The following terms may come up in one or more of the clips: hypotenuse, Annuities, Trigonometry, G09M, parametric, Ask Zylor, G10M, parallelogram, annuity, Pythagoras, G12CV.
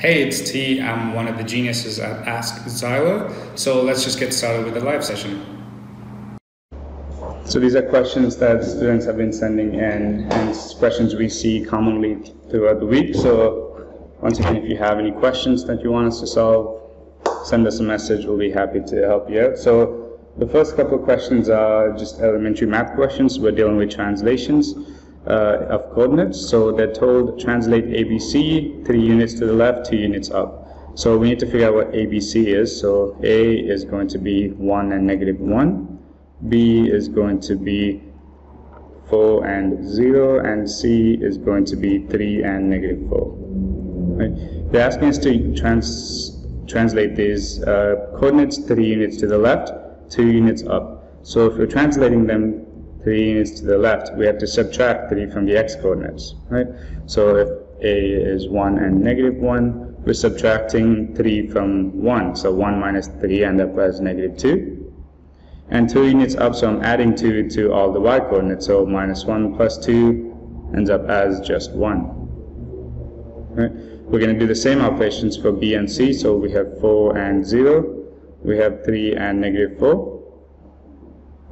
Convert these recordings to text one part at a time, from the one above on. Hey, it's T. I'm one of the geniuses at Ask Zylor. So let's just get started with the live session. So these are questions that students have been sending in, and questions we see commonly throughout the week. So once again, if you have any questions that you want us to solve, send us a message. We'll be happy to help you out. So the first couple of questions are just elementary math questions. We're dealing with translations. Of coordinates, so they're told translate ABC 3 units to the left, 2 units up. So we need to figure out what ABC is. So A is going to be 1 and -1, B is going to be 4 and 0, and C is going to be 3 and -4. Right? They're asking us to translate these coordinates 3 units to the left, 2 units up. So if we're translating them 3 units to the left, we have to subtract 3 from the x-coordinates, right? So if A is 1 and -1, we're subtracting 3 from 1. So 1 minus 3 end up as -2. And 2 units up, so I'm adding 2 to all the y-coordinates. So -1 plus 2 ends up as just 1. Right? We're going to do the same operations for B and C. So we have 4 and 0. We have 3 and -4.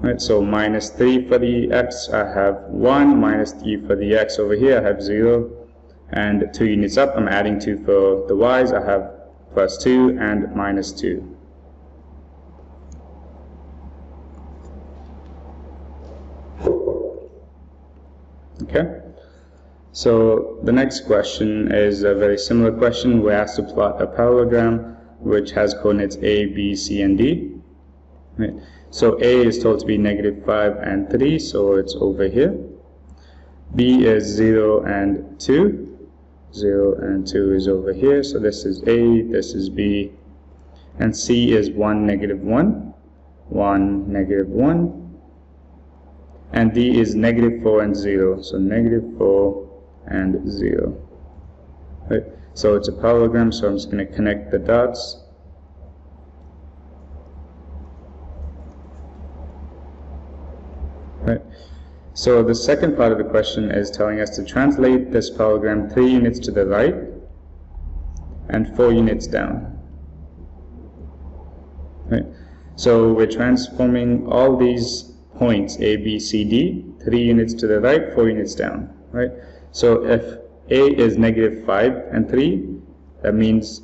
Right, so -3 for the x, I have 1, -3 for the x over here, I have 0, and 2 units up, I'm adding 2 for the y's, I have +2 and -2. Okay, so the next question is a very similar question. We're asked to plot a parallelogram which has coordinates A, B, C, and D. Right. So A is told to be -5 and 3, so it's over here. B is 0 and 2. 0 and 2 is over here, so this is A, this is B. And C is 1, -1. 1, -1. And D is -4 and 0, so -4 and 0. Right. So it's a parallelogram, so I'm just going to connect the dots. Right. So the second part of the question is telling us to translate this parallelogram 3 units to the right and 4 units down. Right. So we're transforming all these points A, B, C, D, 3 units to the right, 4 units down. Right. So if A is -5 and 3, that means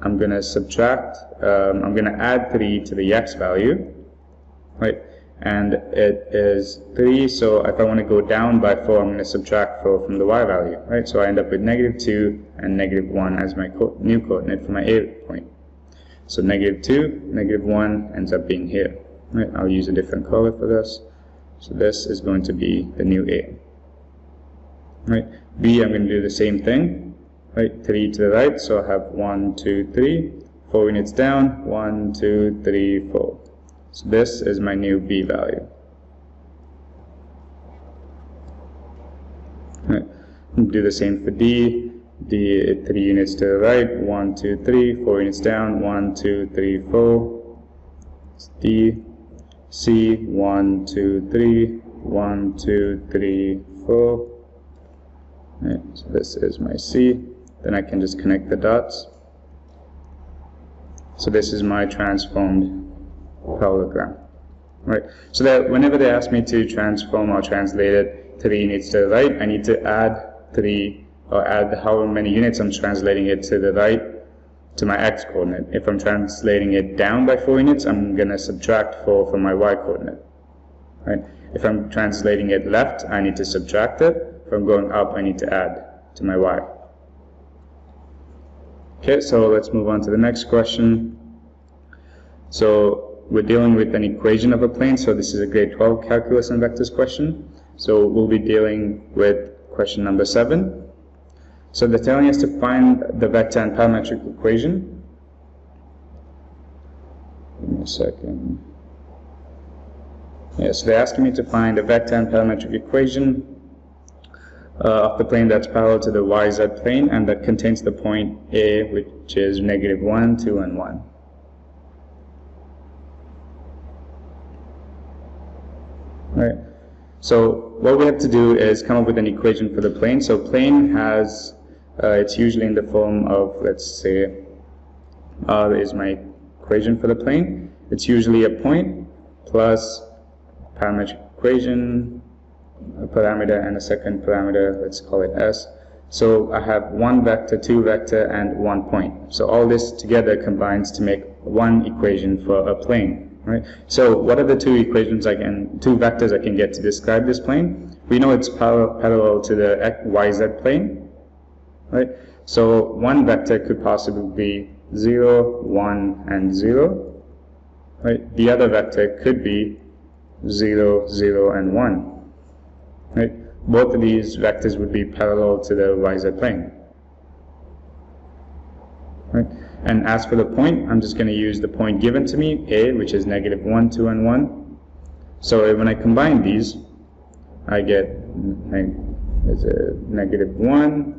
I'm going to subtract, I'm going to add 3 to the x value. Right. And it is 3, so if I want to go down by 4, I'm going to subtract 4 from the y value, right? So I end up with -2 and -1 as my new coordinate for my A point. So -2, -1 ends up being here, right? I'll use a different color for this. So this is going to be the new A, right? B, I'm going to do the same thing, right? 3 to the right, so I have 1, 2, 3, 4 units down, 1, 2, 3, 4. So this is my new B value. Right. Do the same for D. D 3 units to the right, 1, 2, 3, 4 units down, 1, 2, 3, 4. It's D. C 1, 2, 3, 1, 2, 3, 4. Right. So this is my C. Then I can just connect the dots. So this is my transformed parallelogram, right? So that whenever they ask me to transform or translate it 3 units to the right, I need to add 3 or add however many units I'm translating it to the right to my x coordinate. If I'm translating it down by 4 units, I'm going to subtract 4 from my y coordinate, right? If I'm translating it left, I need to subtract it. If I'm going up, I need to add to my y. Okay, so let's move on to the next question. So we're dealing with an equation of a plane, so this is a grade 12 calculus and vectors question. So we'll be dealing with question number 7. So they're telling us to find the vector and parametric equation. Give me a second. Yeah, so they're asking me to find a vector and parametric equation of the plane that's parallel to the YZ plane and that contains the point A, which is -1, 2, and 1. Right. So what we have to do is come up with an equation for the plane. So plane has It's usually in the form of, let's say, R is my equation for the plane. It's usually a point plus parametric equation, a parameter and a second parameter, let's call it S. So I have one vector, two vector, and one point. So all this together combines to make one equation for a plane, right? So what are the two vectors I can get to describe this plane? We know it's parallel to the YZ plane, right? So one vector could possibly be 0, 1, and 0, right? The other vector could be 0, 0, and 1, right? Both of these vectors would be parallel to the YZ plane, right? And as for the point, I'm just going to use the point given to me, A, which is negative 1, 2, and 1. So when I combine these, I get negative 1,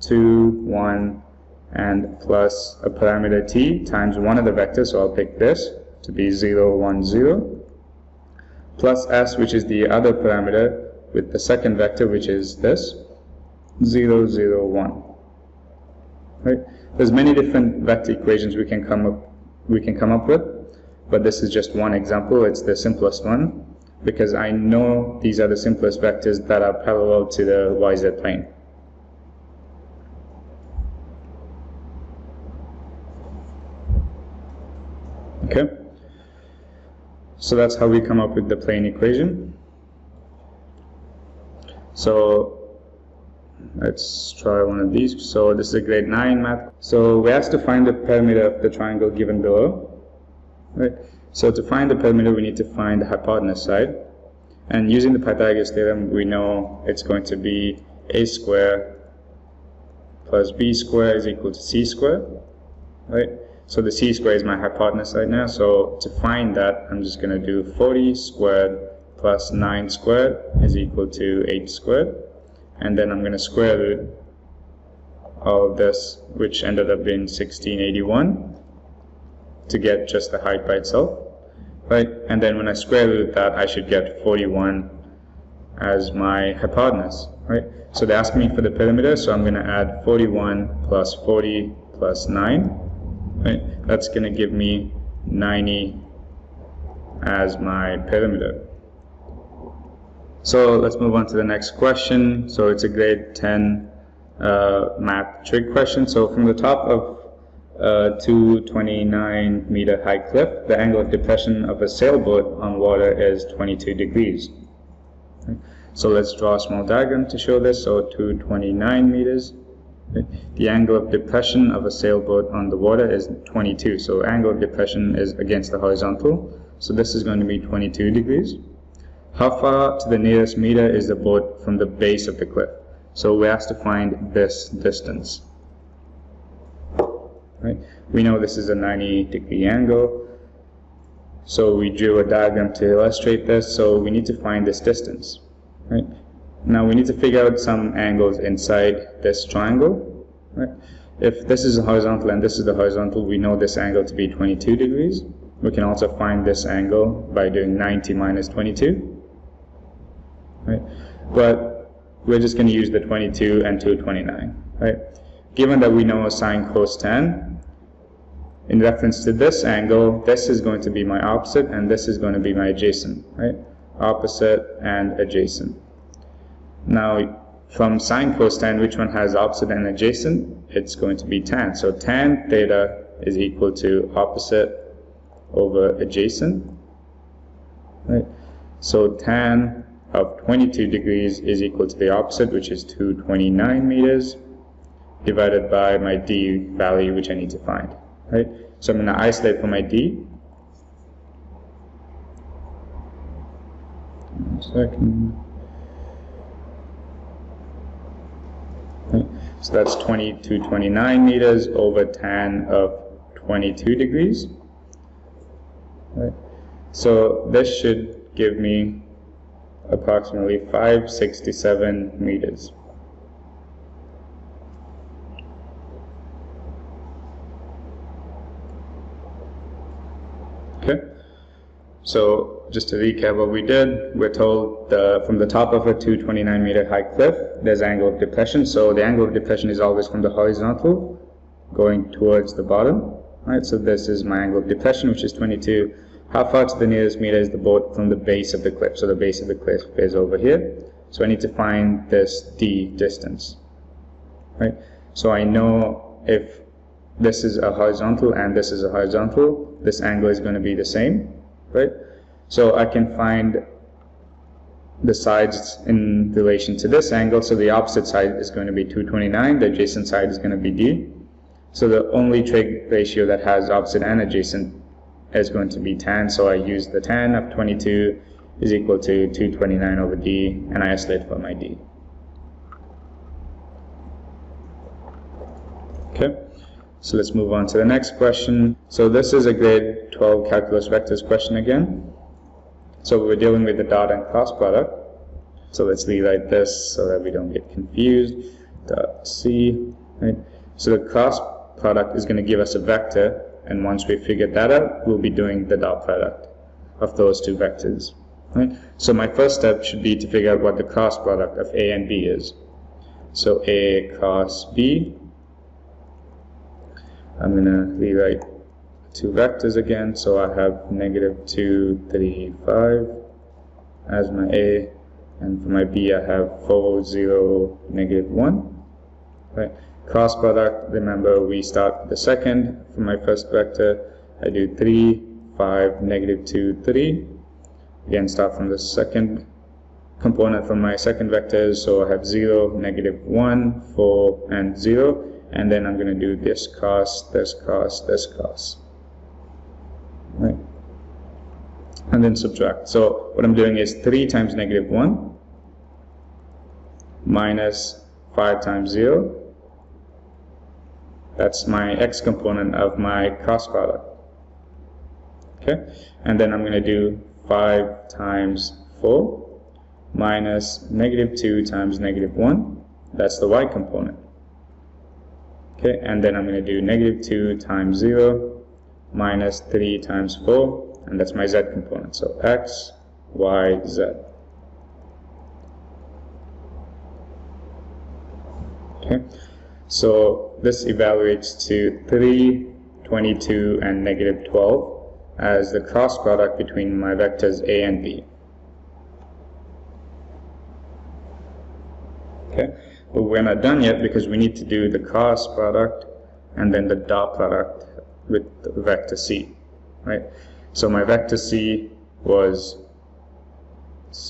2, 1, and plus a parameter t times one of the vectors, so I'll pick this to be 0, 1, 0, plus s, which is the other parameter, with the second vector, which is this, 0, 0, 1. Right? There's many different vector equations we can come up with, but this is just one example. It's the simplest one because I know these are the simplest vectors that are parallel to the YZ plane. Okay? So that's how we come up with the plane equation. So let's try one of these. So this is a grade 9 math. So we're asked to find the perimeter of the triangle given below, right? So to find the perimeter, we need to find the hypotenuse side. And using the Pythagoras theorem, we know it's going to be a square plus b square is equal to c square, right? So the c square is my hypotenuse side now. So to find that, I'm just going to do 40 squared plus 9 squared is equal to 8 squared, and then I'm going to square root of this, which ended up being 1681, to get just the height by itself, right? And then when I square root that, I should get 41 as my hypotenuse, right? So they asked me for the perimeter, so I'm going to add 41 plus 40 plus 9, right? That's going to give me 90 as my perimeter. So let's move on to the next question. So it's a grade 10 math trig question. So from the top of 229 meter high cliff, the angle of depression of a sailboat on water is 22 degrees. Okay. So let's draw a small diagram to show this. So 229 meters. Okay. The angle of depression of a sailboat on the water is 22. So angle of depression is against the horizontal. So this is going to be 22 degrees. How far to the nearest meter is the boat from the base of the cliff? So we're asked to find this distance, right? We know this is a 90-degree angle, so we drew a diagram to illustrate this. So we need to find this distance, right? Now we need to figure out some angles inside this triangle, right? If this is the horizontal and this is the horizontal, we know this angle to be 22 degrees. We can also find this angle by doing 90 minus 22. Right? But we're just going to use the 22 and 229. Right? Given that we know sine cos tan, in reference to this angle, this is going to be my opposite and this is going to be my adjacent. Right? Opposite and adjacent. Now from sine cos tan, which one has opposite and adjacent? It's going to be tan. So tan theta is equal to opposite over adjacent. Right? So tan of 22 degrees is equal to the opposite, which is 229 meters, divided by my d value, which I need to find, right? So I'm going to isolate for my d. One second. Right. So that's 229 meters over tan of 22 degrees. Right. So this should give me approximately 567 meters. Okay, So just to recap what we did, we're told from the top of a 229-meter high cliff, there's angle of depression. So the angle of depression is always from the horizontal going towards the bottom. All right, so this is my angle of depression, which is 22. How far to the nearest meter is the boat from the base of the cliff? So the base of the cliff is over here. So I need to find this d distance. Right? So I know if this is a horizontal and this is a horizontal, this angle is going to be the same. Right? So I can find the sides in relation to this angle. So the opposite side is going to be 229, the adjacent side is going to be d. So the only trig ratio that has opposite and adjacent is going to be tan. So I use the tan of 22 is equal to 229 over d, and I isolate for my d. Okay. So let's move on to the next question. So this is a grade 12 calculus vectors question again. So we're dealing with the dot and cross product. So let's rewrite this so that we don't get confused. Dot C, right? So the cross product is going to give us a vector, and once we figure that out, we'll be doing the dot product of those two vectors. Right? So my first step should be to figure out what the cross product of A and B is. So A cross B, I'm going to rewrite two vectors again, so I have -2, 3, 5 as my A, and for my B I have 4, 0, -1. Right? Cross product, remember we start with the second. For my first vector, I do 3, 5, -2, 3. Again, start from the second component from my second vector, so I have 0, -1, 4, and 0. And then I'm going to do this cross, this cross, this cross, right? And then subtract. So what I'm doing is 3 times -1 minus 5 times 0. That's my x component of my cross product. Okay, and then I'm going to do 5 times 4 minus -2 times -1. That's the y component. Okay, and then I'm going to do -2 times 0 minus 3 times 4, and that's my z component. So x, y, z. Okay, so this evaluates to 3, 22, and -12 as the cross product between my vectors A and B. Okay. But we're not done yet, because we need to do the cross product and then the dot product with the vector C, right? So my vector C was,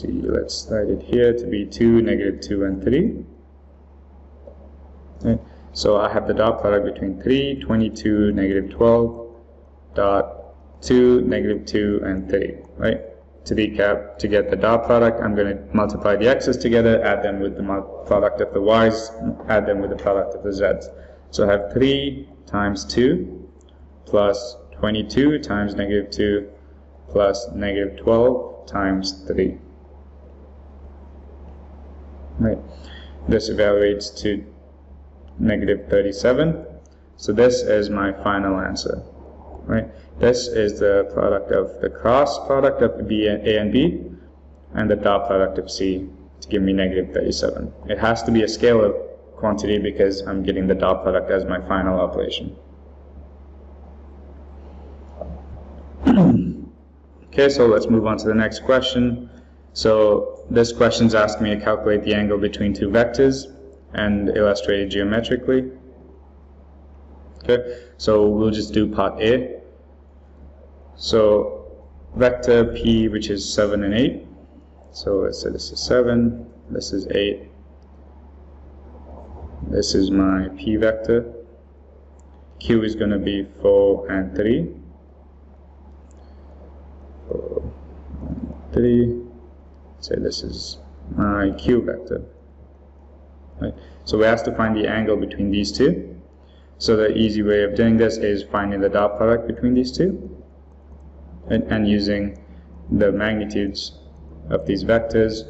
let's write it here to be 2, -2, and 3. Right? So I have the dot product between 3, 22, -12, dot 2, -2, and 3, right? To recap, to get the dot product, I'm going to multiply the x's together, add them with the product of the y's, add them with the product of the z's. So I have 3 times 2 plus 22 times -2 plus -12 times 3. Right. This evaluates to -37. So this is my final answer. Right. This is the product of the cross product of B and A and B, and the dot product of C to give me -37. It has to be a scalar quantity because I'm getting the dot product as my final operation. Okay, so let's move on to the next question. So this question's asked me to calculate the angle between two vectors and illustrate it geometrically. Okay, so we'll just do part A. So vector P, which is 7 and 8, so let's say this is 7, this is 8, this is my P vector. Q is going to be 4 and 3, 4 and 3, say this is my Q vector, right? So we have to find the angle between these two. So the easy way of doing this is finding the dot product between these two and using the magnitudes of these vectors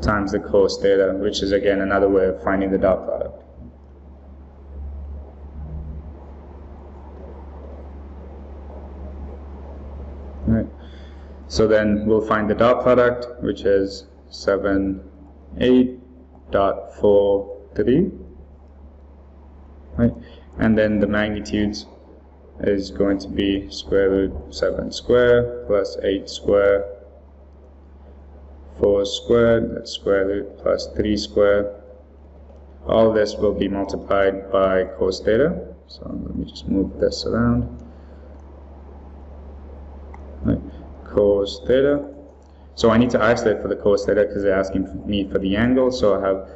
times the cos theta, which is again another way of finding the dot product. So then we'll find the dot product, which is 7, 8.43, right? And then the magnitudes is going to be square root 7 squared plus 8 squared, 4 squared, that's square root, plus 3 squared. All this will be multiplied by course data. So let me just move this around. Right. Course theta. So I need to isolate for the cos theta because they're asking me for the angle. So I have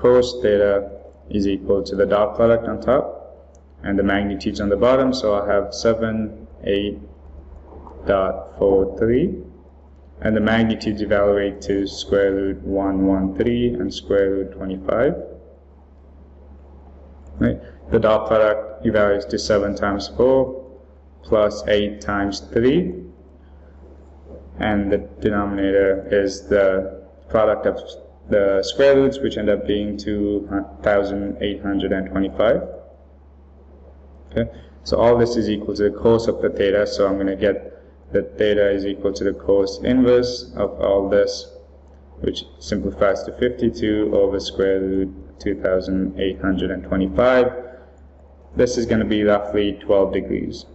cos theta is equal to the dot product on top and the magnitudes on the bottom. So I have 7, 8.43, and the magnitudes evaluate to square root 113 and square root 25. Right? The dot product evaluates to 7 times 4 plus 8 times 3. And the denominator is the product of the square roots, which end up being 2,825. Okay, so all this is equal to the cos of the theta, so I'm going to get the theta is equal to the cos inverse of all this, which simplifies to 52 over square root 2,825. This is going to be roughly 12 degrees.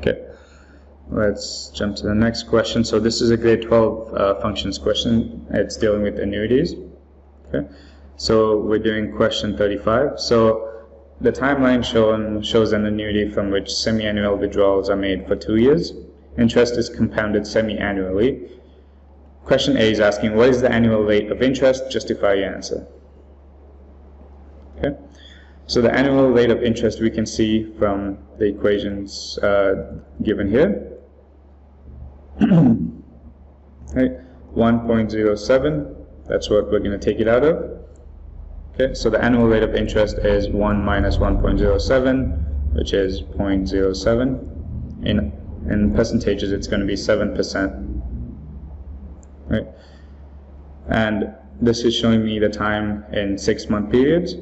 Okay. Let's jump to the next question. So this is a grade 12 functions question. It's dealing with annuities. Okay, so we're doing question 35. So the timeline shown shows an annuity from which semi-annual withdrawals are made for 2 years. Interest is compounded semi-annually. Question A is asking, what is the annual rate of interest? Justify your answer. Okay, so the annual rate of interest we can see from the equations given here. Right. 1.07, that's what we're going to take it out of. Okay, so the annual rate of interest is 1 minus 1.07, which is 0.07. In percentages, it's going to be 7%. Right. And this is showing me the time in 6-month periods.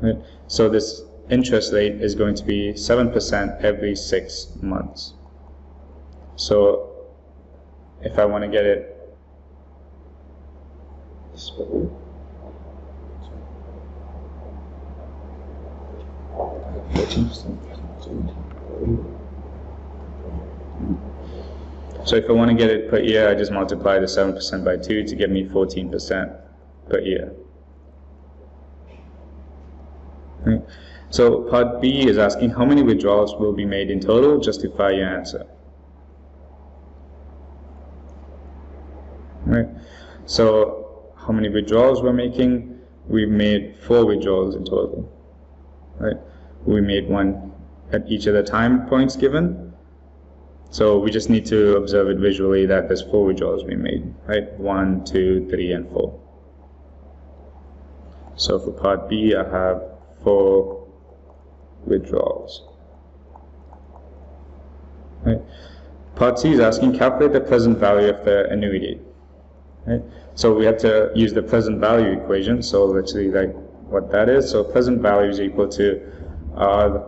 Right. So this interest rate is going to be 7% every 6 months. So if I want to get it, per year, I just multiply the 7% by 2 to get me 14% per year. Right. So part B is asking, how many withdrawals will be made in total? Justify your answer. Right. So how many withdrawals we're making? We've made 4 withdrawals in total. Right. We made one at each of the time points given. So we just need to observe it visually that there's 4 withdrawals we made. Right. 1, 2, 3, and 4. So for part B, I have 4 withdrawals. Right. Part C is asking, calculate the present value of the annuity. Right. So we have to use the present value equation, so literally like what that is. So present value is equal to R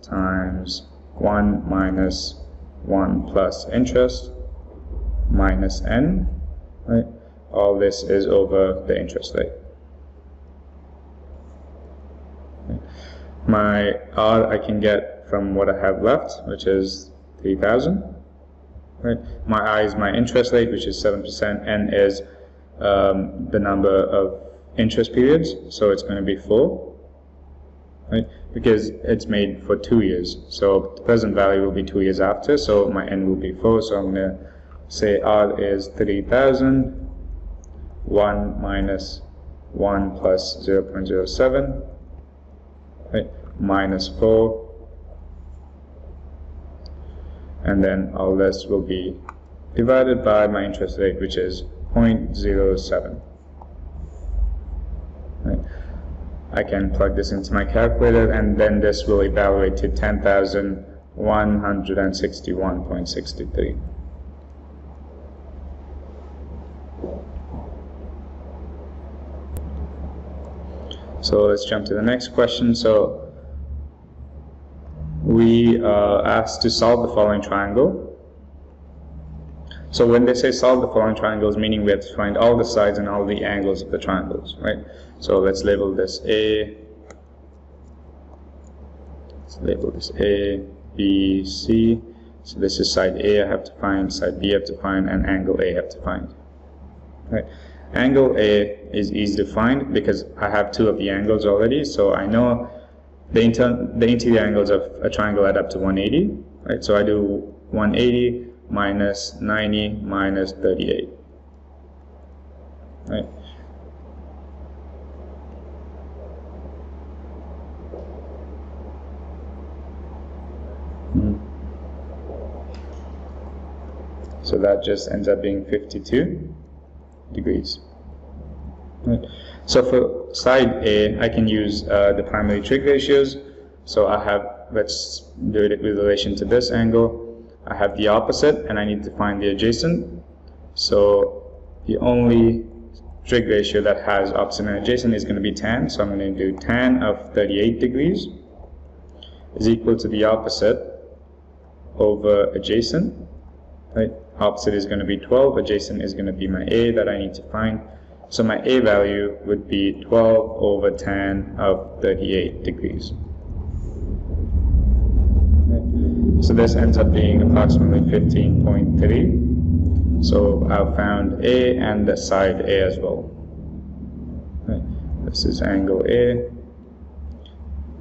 times 1 minus 1 plus interest minus N. Right. All this is over the interest rate. Right. My R I can get from what I have left, which is 3,000. Right. My I is my interest rate, which is 7%, N is the number of interest periods, so it's going to be 4, right? Because it's made for 2 years, so the present value will be 2 years after, so my N will be 4, so I'm going to say R is 3,000, 1 minus 1 plus 0.07, right? Minus 4. And then all this will be divided by my interest rate, which is 0.07. Right. I can plug this into my calculator, and then this will evaluate to 10,161.63. So let's jump to the next question. So we asked to solve the following triangle. So when they say solve the following triangles, meaning we have to find all the sides and all the angles of the triangles, right? So let's label this A. Let's label this A, B, C. So this is side A I have to find, side B I have to find, and angle A I have to find. Right? Angle A is easy to find because I have two of the angles already, so I know the interior angles of a triangle add up to 180, right? So I do 180. Minus 90 minus 38, right? So that just ends up being 52 degrees. Right. So for side A, I can use the primary trig ratios. So I have, let's do it with relation to this angle. I have the opposite and I need to find the adjacent. So the only trig ratio that has opposite and adjacent is going to be tan. So I'm going to do tan of 38 degrees is equal to the opposite over adjacent. Right? Opposite is going to be 12, adjacent is going to be my A that I need to find. So my A value would be 12 over tan of 38 degrees. So this ends up being approximately 15.3. So I've found A and the side A as well. Right. This is angle A.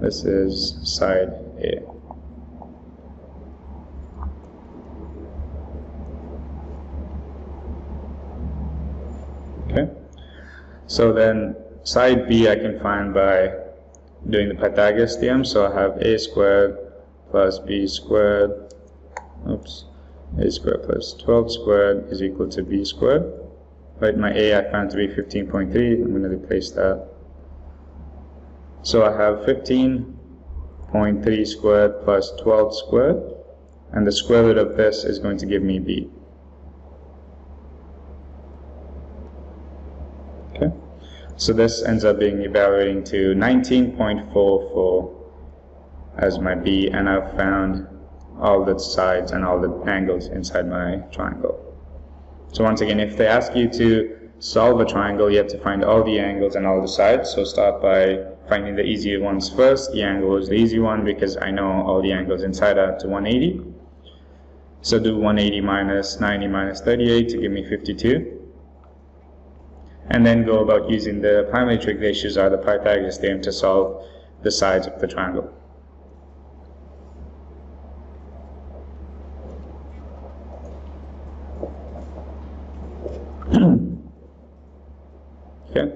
This is side A. Okay. So then side B I can find by doing the Pythagoras theorem. So I have A squared plus b squared, a squared plus 12 squared is equal to b squared. Right, my a I found to be 15.3, I'm going to replace that. So I have 15.3 squared plus 12 squared, and the square root of this is going to give me b. Okay, so this ends up being evaluating to 19.44 as my B, and I've found all the sides and all the angles inside my triangle. So once again, if they ask you to solve a triangle, you have to find all the angles and all the sides. So start by finding the easier ones first. The angle is the easy one because I know all the angles inside are to 180. So do 180 minus 90 minus 38 to give me 52. And then go about using the primary trig ratios or the Pythagoras theorem to solve the sides of the triangle. Okay,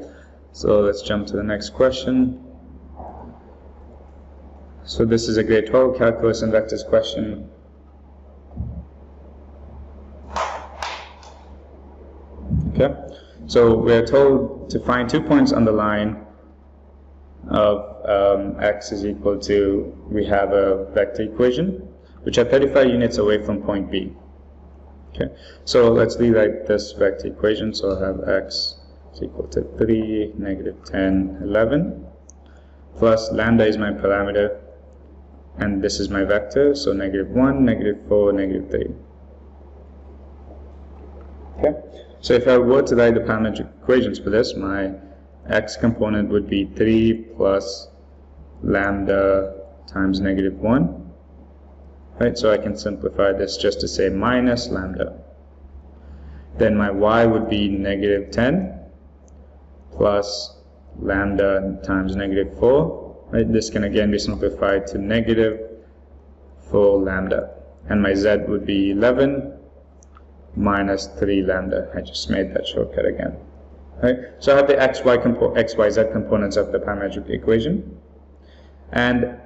so let's jump to the next question. So this is a grade 12 calculus and vectors question. Okay, so we are told to find 2 points on the line of x is equal to, we have a vector equation, which are 35 units away from point B. Okay, so let's rewrite this vector equation. So I have x is equal to 3, negative 10, 11, plus lambda is my parameter, and this is my vector, so negative 1, negative 4, negative 3. Okay, so if I were to write the parametric equations for this, my x component would be 3 plus lambda times negative 1. Right, so I can simplify this just to say minus lambda. Then my y would be negative 10 plus lambda times negative 4. Right, this can again be simplified to negative 4 lambda. And my z would be 11 minus 3 lambda. I just made that shortcut again. Right, so I have the xyz components of the parametric equation. And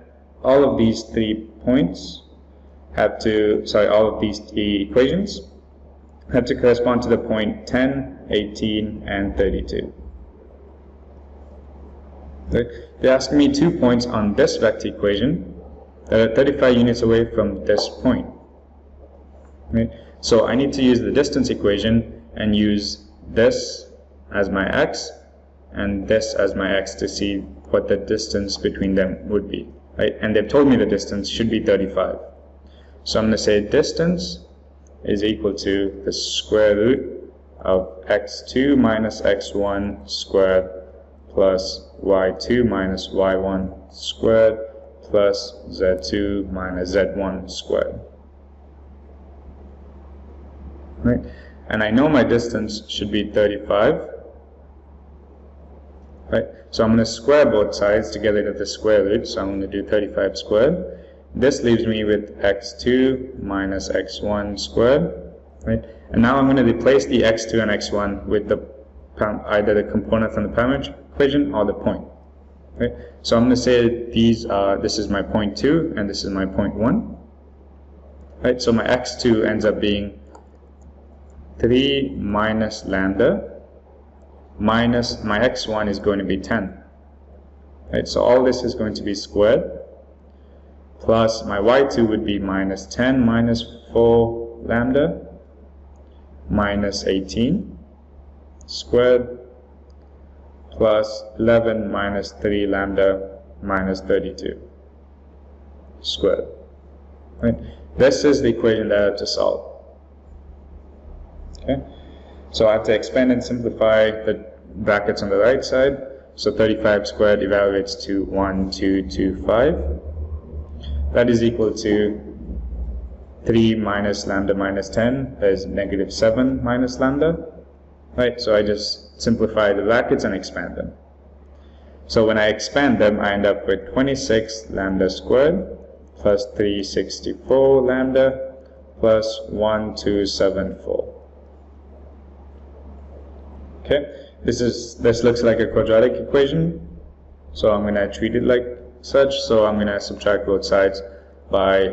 all of these 3 points all of these three equations have to correspond to the point 10, 18, and 32. Okay. They're asking me 2 points on this vector equation that are 35 units away from this point. Okay. So I need to use the distance equation and use this as my x and this as my x to see what the distance between them would be. right? And they've told me the distance should be 35. So I'm going to say distance is equal to the square root of x2 minus x1 squared plus y2 minus y1 squared plus z2 minus z1 squared. Right? And I know my distance should be 35. Right? So I'm going to square both sides to get rid of the square root, so I'm going to do 35 squared. This leaves me with x2 minus x1 squared, right? And now I'm going to replace the x2 and x1 with the either the component from the parametric equation or the point. Right? So I'm going to say these are, this is my point 2 and this is my point 1. Right? So my x2 ends up being 3 minus lambda minus my x1 is going to be 10. Right? So all this is going to be squared. Plus my y2 would be minus 10 minus 4 lambda minus 18 squared plus 11 minus 3 lambda minus 32 squared. Right? This is the equation that I have to solve. Okay? So I have to expand and simplify the brackets on the right side. So 35 squared evaluates to 1225. That is equal to 3 minus lambda minus 10, that is negative 7 minus lambda, right? So I just simplify the brackets and expand them. So when I expand them, I end up with 26 lambda squared plus 364 lambda plus 1274. Okay, this looks like a quadratic equation, so I'm going to treat it like such. So I'm going to subtract both sides by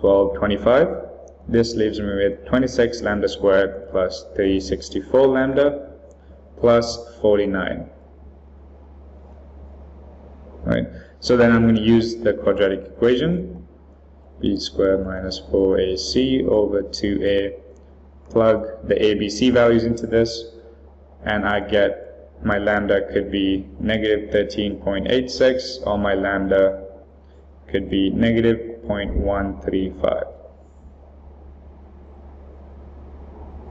1225. This leaves me with 26 lambda squared plus 364 lambda plus 49. Right. So then I'm going to use the quadratic equation, b squared minus 4ac over 2a, plug the abc values into this, and I get my lambda could be negative 13.86 or my lambda could be negative 0.135.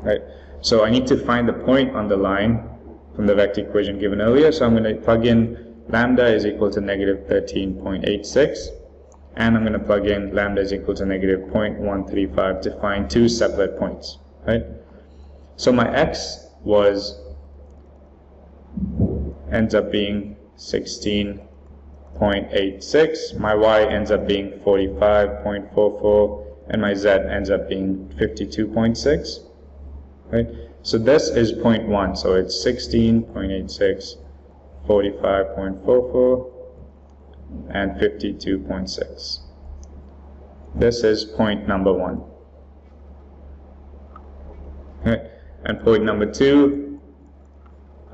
Right. So I need to find the point on the line from the vector equation given earlier. So I'm going to plug in lambda is equal to negative 13.86 and I'm going to plug in lambda is equal to negative 0.135 to find two separate points. Right. So my x was ends up being 16.86, my y ends up being 45.44, and my z ends up being 52.6. Right? So this is point 1, so it's 16.86, 45.44, and 52.6. This is point number 1. Right? And point number 2,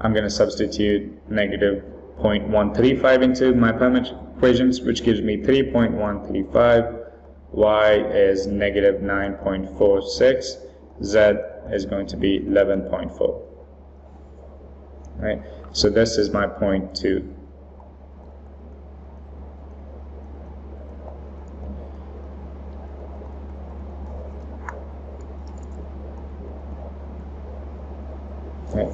I'm going to substitute negative 0.135 into my parametric equations, which gives me 3.135, y is negative 9.46, z is going to be 11.4. Right? So this is my point 2. Right.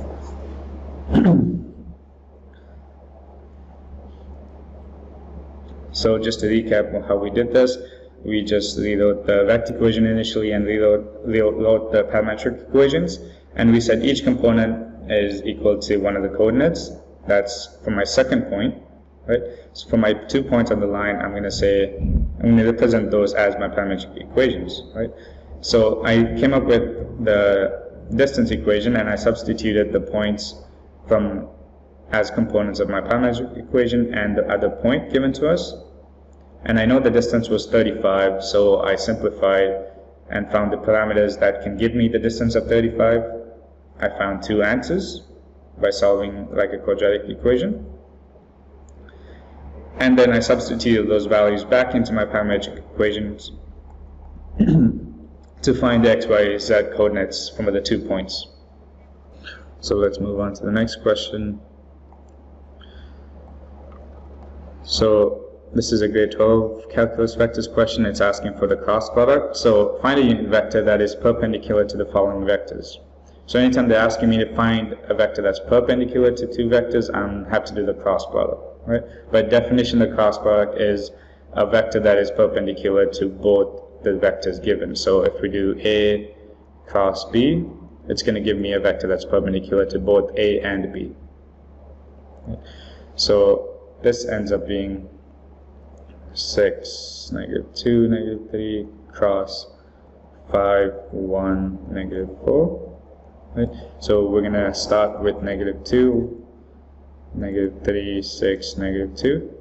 So just to recap how we did this, we just rewrote the vector equation initially and rewrote the parametric equations, and we said each component is equal to one of the coordinates. That's for my second point, right? So for my two points on the line, I'm going to represent those as my parametric equations, right? So I came up with the distance equation and I substituted the points from as components of my parametric equation and the other point given to us, and I know the distance was 35, so I simplified and found the parameters that can give me the distance of 35. I found two answers by solving like a quadratic equation, and then I substituted those values back into my parametric equations to find the x, y, z coordinates from the two points. So let's move on to the next question. So This is a grade 12 calculus vectors question. It's asking for the cross product. So find a unit vector that is perpendicular to the following vectors. So anytime they're asking me to find a vector that's perpendicular to two vectors, I'm have to do the cross product, right? By definition, the cross product is a vector that is perpendicular to both the vectors given. So if we do A cross B, it's going to give me a vector that's perpendicular to both A and B. So this ends up being 6, negative 2, negative 3, cross 5, 1, negative 4. Right? So we're going to start with negative 2, negative 3, 6, negative 2.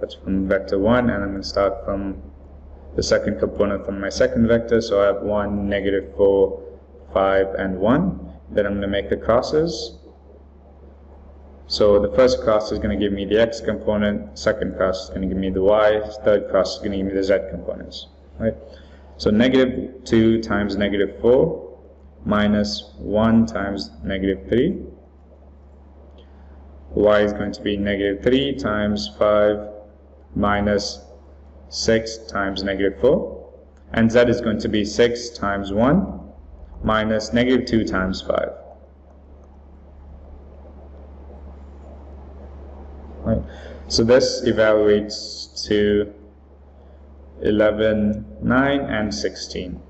That's from vector 1, and I'm going to start from the second component from my second vector. So I have 1, negative 4, 5, and 1. Then I'm going to make the crosses. So the first cross is going to give me the x component, second cross is going to give me the y, third cross is going to give me the z components. Right? So negative 2 times negative 4 minus 1 times negative 3. Y is going to be negative 3 times 5 minus 6 times negative 4. And z is going to be 6 times 1 minus negative 2 times 5. Right. So this evaluates to 11, 9, and 16.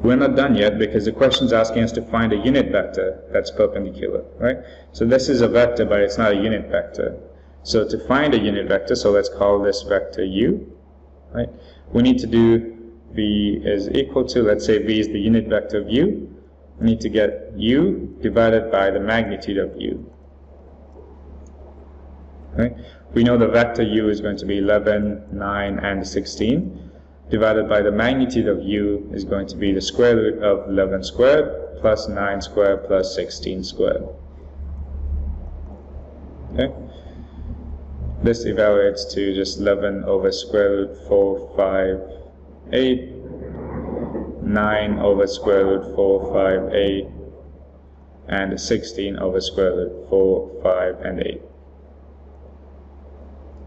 We're not done yet because the question is asking us to find a unit vector that's perpendicular, right? So this is a vector, but it's not a unit vector. So to find a unit vector, so let's call this vector u, right? We need to do v is equal to, let's say v is the unit vector of u. We need to get u divided by the magnitude of u. Right? We know the vector u is going to be 11, 9, and 16. Divided by the magnitude of u is going to be the square root of 11 squared plus 9 squared plus 16 squared. Okay? This evaluates to just 11 over square root 4, 5, 8, 9 over square root 4, 5, 8, and 16 over square root 4, 5, and 8.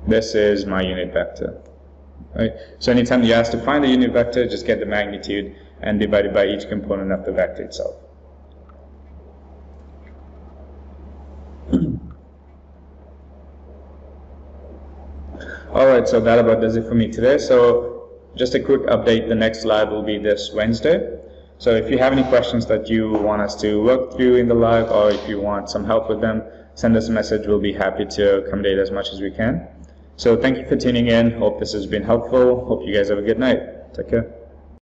This is my unit vector. Right? So anytime you're asked to find the unit vector, just get the magnitude and divide it by each component of the vector itself. Alright, so that about does it for me today. So just a quick update, the next live will be this Wednesday. So if you have any questions that you want us to work through in the live, or if you want some help with them, send us a message. We'll be happy to accommodate as much as we can. So thank you for tuning in. Hope this has been helpful. Hope you guys have a good night. Take care.